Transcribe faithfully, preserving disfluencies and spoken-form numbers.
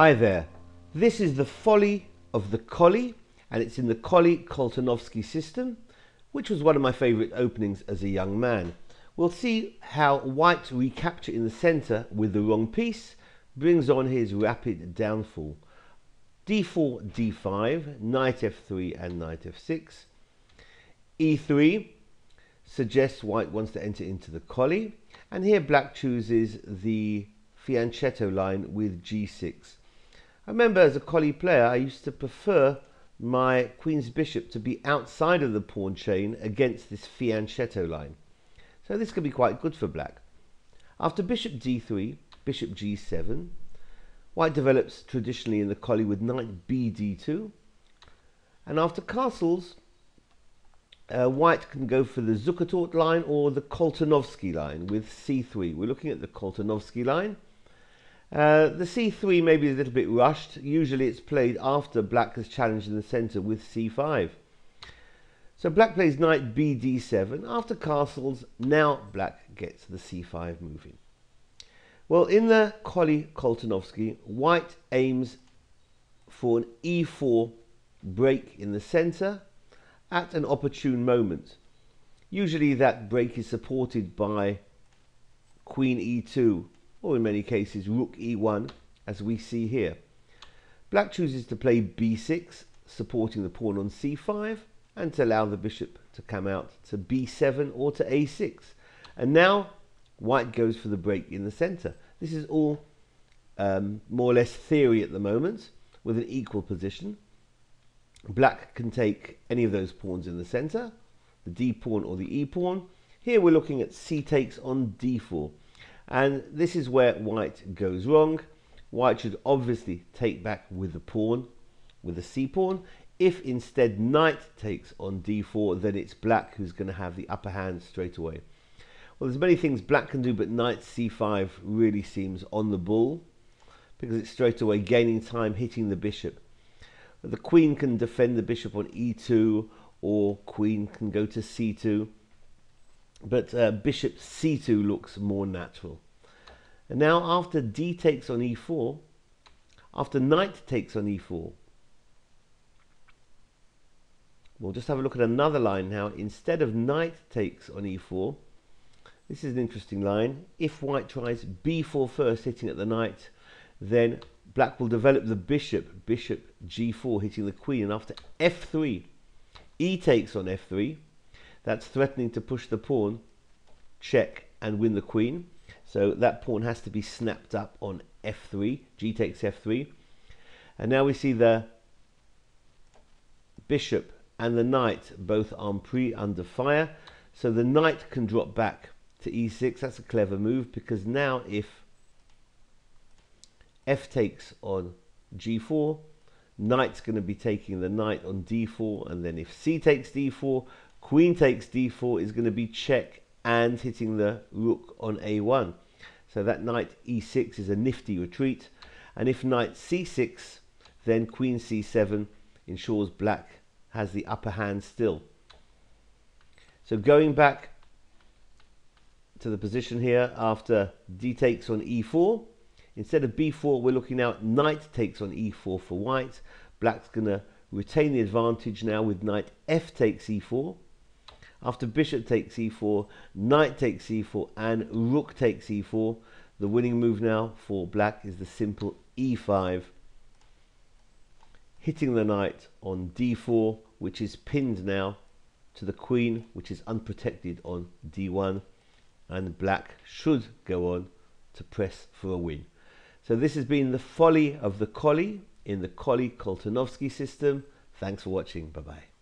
Hi there, this is the folly of the Colle, and it's in the Colle Koltanowski system, which was one of my favourite openings as a young man. We'll see how white recapture in the centre with the wrong piece brings on his rapid downfall. d four, d five, knight f three and knight f six. e three suggests white wants to enter into the Colle, and here black chooses the fianchetto line with g six. I remember as a Colle player I used to prefer my queen's bishop to be outside of the pawn chain against this fianchetto line. So this could be quite good for black. After bishop d three, bishop g seven, white develops traditionally in the Colle with knight b d two, and after castles uh, white can go for the Zukertort line or the Koltanowski line with c three. We're looking at the Koltanowski line. Uh, the c three may be a little bit rushed. Usually it's played after black has challenged in the centre with c five. So black plays knight b d seven. After castles, now black gets the c five moving. Well, in the Colle Koltanowski, white aims for an e four break in the centre at an opportune moment. Usually that break is supported by queen e two, or in many cases rook e one, as we see here. Black chooses to play b six, supporting the pawn on c five, and to allow the bishop to come out to b seven or to a six. And now white goes for the break in the centre. This is all um, more or less theory at the moment, with an equal position. Black can take any of those pawns in the centre, the d pawn or the e pawn. Here we're looking at c takes on d four. And this is where white goes wrong. White should obviously take back with the pawn, with the c pawn. If instead knight takes on d four, then it's black who's going to have the upper hand straight away. Well, there's many things black can do, but knight c five really seems on the ball, because it's straight away gaining time hitting the bishop. The queen can defend the bishop on e two, or queen can go to c two. But uh, bishop c two looks more natural. And now after d takes on e four, after knight takes on e four, we'll just have a look at another line now. Instead of knight takes on e four, this is an interesting line. If white tries b four first, hitting at the knight, then black will develop the bishop, bishop g four, hitting the queen. And after f three, e takes on f three. That's threatening to push the pawn, check, and win the queen. So that pawn has to be snapped up on f three. G takes f three. And now we see the bishop and the knight both en prise, under fire. So the knight can drop back to e six. That's a clever move, because now if f takes on g four, knight's going to be taking the knight on d four. And then if c takes d four, queen takes d four is going to be check and hitting the rook on a one. So that knight e six is a nifty retreat. And if knight c six, then queen c seven ensures black has the upper hand still. So going back to the position here, after d takes on e four, instead of b four, we're looking now at knight takes on e four for white. Black's going to retain the advantage now with knight f takes e four. After bishop takes e four, knight takes e four, and rook takes e four. The winning move now for black is the simple e five, hitting the knight on d four, which is pinned now to the queen, which is unprotected on d one, and black should go on to press for a win. So this has been the folly of the Colle in the Colle Koltanowski system. Thanks for watching. Bye-bye.